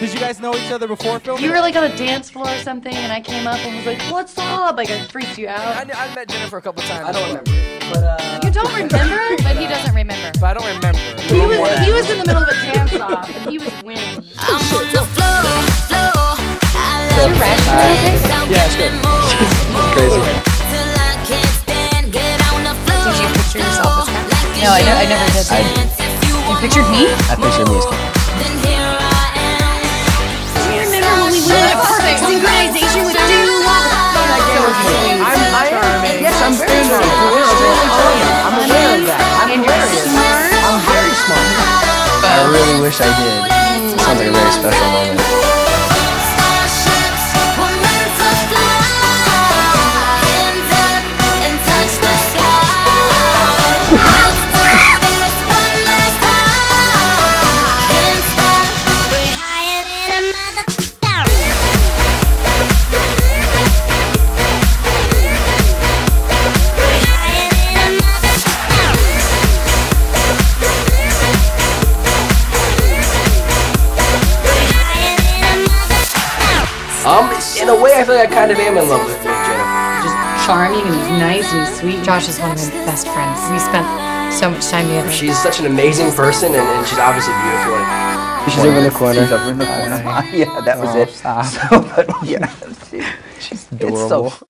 Did you guys know each other before filming? You were like on a dance floor or something, and I came up and was like, "What's up?" Like, it freaks you out. I've met Jennifer a couple times. I don't remember it, but you don't remember it, but he doesn't remember. But I don't remember. He was in the middle of a dance off, and he was winning. I'm on the floor. You're right. Yeah, it's good. Crazy. No, I never did that. You pictured me? I pictured me. Do you remember when we went to perfect synchronization with Dula? I'm aware of that. I'm very smart. I really wish I did. Sounds like a very special moment. In a way, I feel like I kind of am in love with Jennifer. Just charming and nice and sweet. Josh is one of my best friends. We spent so much time together. She's such an amazing person, and she's obviously beautiful. She's over in the corner. She's over in the corner. Yeah, that was it. So, but yeah, she's adorable.